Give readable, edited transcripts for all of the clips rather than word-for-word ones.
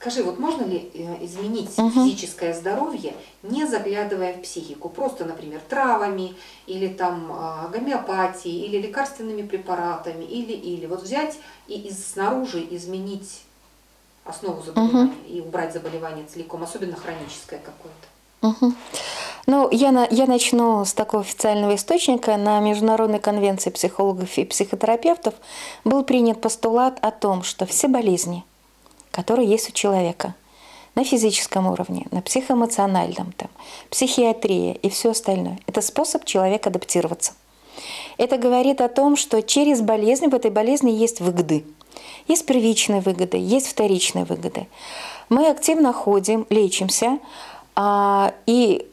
Скажи, вот можно ли изменить физическое здоровье, не заглядывая в психику? Просто, например, травами, или там гомеопатией, или лекарственными препаратами, или вот взять и снаружи изменить основу заболевания и убрать заболевание целиком, особенно хроническое какое-то. Ну, я начну с такого официального источника. На Международной конвенции психологов и психотерапевтов был принят постулат о том, что все болезни, которые есть у человека на физическом уровне, на психоэмоциональном, там, психиатрия и все остальное, это способ человека адаптироваться. Это говорит о том, что через болезнь, в этой болезни есть выгоды. Есть первичные выгоды, есть вторичные выгоды. Мы активно ходим, лечимся, и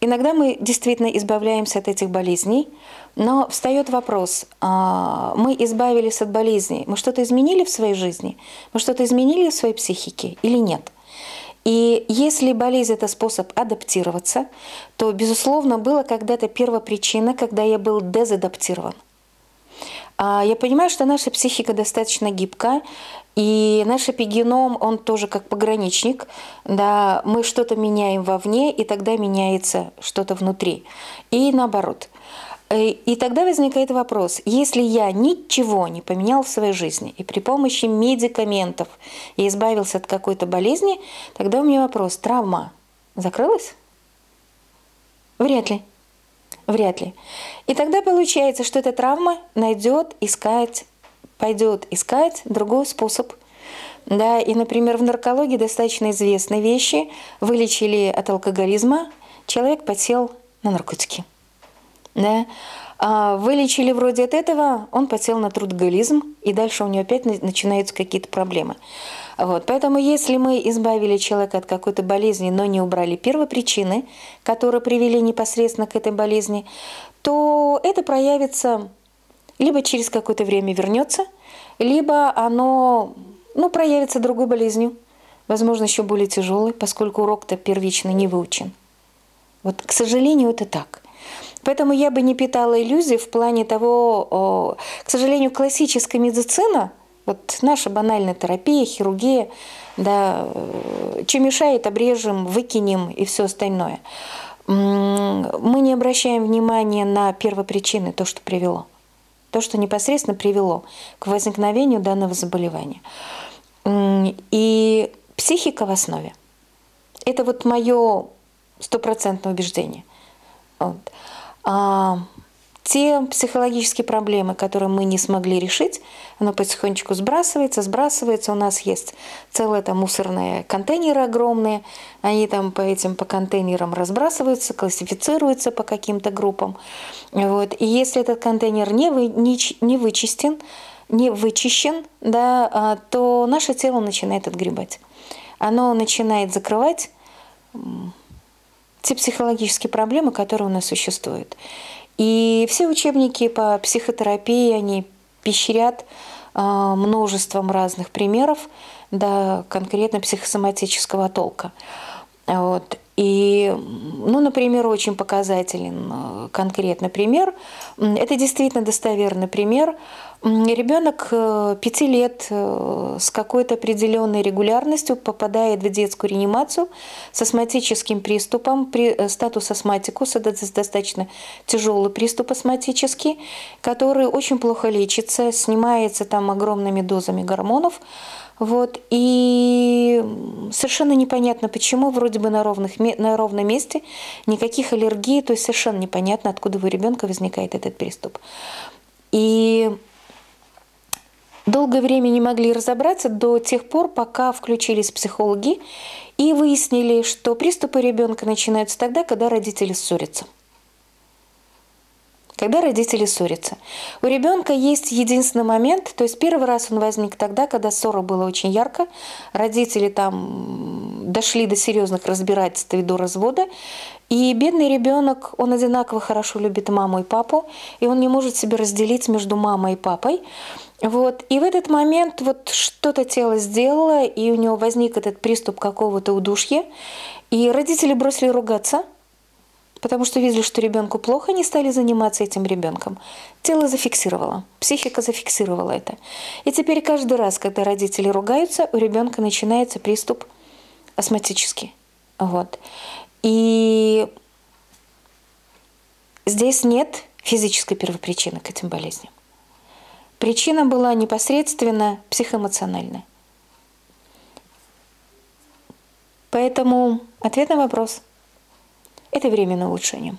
иногда мы действительно избавляемся от этих болезней, но встает вопрос, мы избавились от болезней, мы что-то изменили в своей жизни, мы что-то изменили в своей психике или нет? И если болезнь – это способ адаптироваться, то, безусловно, была когда-то первопричина, когда я был дезадаптирован. Я понимаю, что наша психика достаточно гибка, и наш эпигеном, он тоже как пограничник. Да, мы что-то меняем вовне, и тогда меняется что-то внутри. И наоборот. И тогда возникает вопрос, если я ничего не поменял в своей жизни, и при помощи медикаментов я избавился от какой-то болезни, тогда у меня вопрос, травма закрылась? Вряд ли. Вряд ли. И тогда получается, что эта травма пойдет искать другой способ. Да, и, например, в наркологии достаточно известные вещи. Вылечили от алкоголизма, человек подсел на наркотики. Да. Вылечили вроде от этого, он подсел на трудоголизм, и дальше у него опять начинаются какие-то проблемы. Вот. Поэтому если мы избавили человека от какой-то болезни, но не убрали первопричины, которые привели непосредственно к этой болезни, то это проявится либо через какое-то время вернется, либо оно проявится другой болезнью, возможно, еще более тяжелой, поскольку урок-то первично не выучен. Вот, к сожалению, это так. Поэтому я бы не питала иллюзий в плане того, к сожалению, классическая медицина, вот наша банальная терапия, хирургия, да, чем мешает, обрежем, выкинем и все остальное. Мы не обращаем внимания на первопричины, то, что привело, то, что непосредственно привело к возникновению данного заболевания. И психика в основе. Это вот мое стопроцентное убеждение. Вот. Те психологические проблемы, которые мы не смогли решить, оно потихонечку сбрасывается. У нас есть целые там мусорные контейнеры огромные, они там по контейнерам разбрасываются, классифицируются по каким-то группам. Вот. И если этот контейнер не вычищен, да, то наше тело начинает отгребать. Оно начинает закрывать те психологические проблемы, которые у нас существуют. И все учебники по психотерапии, они пещерят множеством разных примеров, да, конкретно психосоматического толка. Вот. И, например, очень показателен конкретно пример. Это действительно достоверный пример. Ребенок 5 лет с какой-то определенной регулярностью попадает в детскую реанимацию с астматическим приступом, статус астматикус, это достаточно тяжелый приступ астматический, который очень плохо лечится, снимается там огромными дозами гормонов. Вот, и совершенно непонятно, почему вроде бы на ровном месте никаких аллергий, то есть совершенно непонятно, откуда у ребенка возникает этот приступ. И долгое время не могли разобраться до тех пор, пока включились психологи и выяснили, что приступы ребенка начинаются тогда, когда родители ссорятся. Когда родители ссорятся. У ребенка есть единственный момент, то есть первый раз он возник тогда, когда ссора была очень ярко, родители там дошли до серьезных разбирательств и до развода, и бедный ребенок, он одинаково хорошо любит маму и папу, и он не может себе разделить между мамой и папой. Вот. И в этот момент вот что-то тело сделало, и у него возник этот приступ какого-то удушья, и родители бросили ругаться. потому что видели, что ребенку плохо, не стали заниматься этим ребенком. Тело зафиксировало, психика зафиксировала это. И теперь каждый раз, когда родители ругаются, у ребенка начинается приступ астматический. Вот. И здесь нет физической первопричины к этим болезням. Причина была непосредственно психоэмоциональная. Поэтому ответ на вопрос – это временное улучшение.